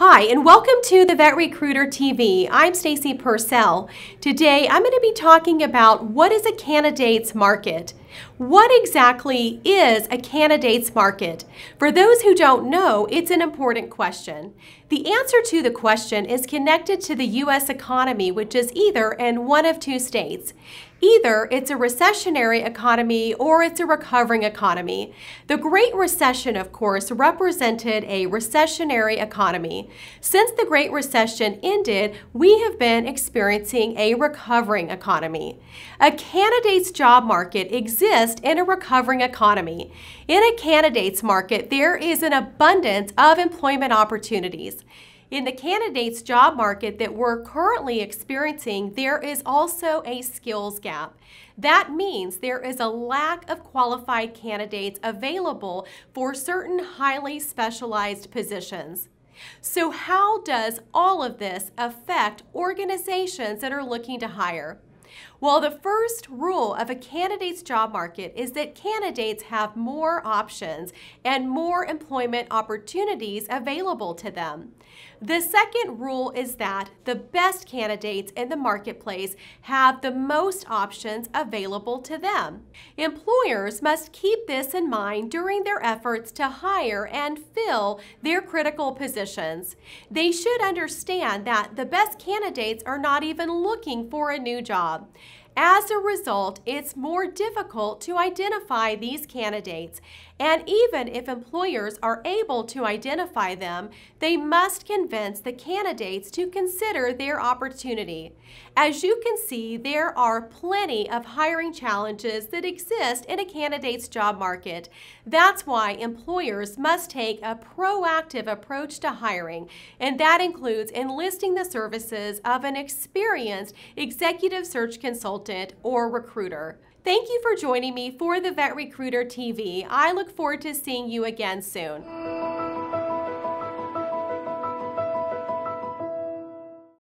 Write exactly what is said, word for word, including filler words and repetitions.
Hi, and welcome to the Vet Recruiter T V. I'm Stacy Pursell. Today, I'm going to be talking about what is a candidate's market. What exactly is a candidate's market? For those who don't know, it's an important question. The answer to the question is connected to the U S economy, which is either in one of two states. Either it's a recessionary economy or it's a recovering economy. The Great Recession, of course, represented a recessionary economy. Since the Great Recession ended, we have been experiencing a recovering economy. A candidate's job market exists in a recovering economy. In a candidate's market, there is an abundance of employment opportunities. In the candidate's job market that we're currently experiencing, there is also a skills gap. That means there is a lack of qualified candidates available for certain highly specialized positions. So how does all of this affect organizations that are looking to hire? Well, the first rule of a candidate's job market is that candidates have more options and more employment opportunities available to them. The second rule is that the best candidates in the marketplace have the most options available to them. Employers must keep this in mind during their efforts to hire and fill their critical positions. They should understand that the best candidates are not even looking for a new job. As a result, it's more difficult to identify these candidates, and even if employers are able to identify them, they must convince the candidates to consider their opportunity. As you can see, there are plenty of hiring challenges that exist in a candidate's job market. That's why employers must take a proactive approach to hiring, and that includes enlisting the services of an experienced executive search consultant or recruiter. Thank you for joining me for the Vet Recruiter T V. I look forward to seeing you again soon.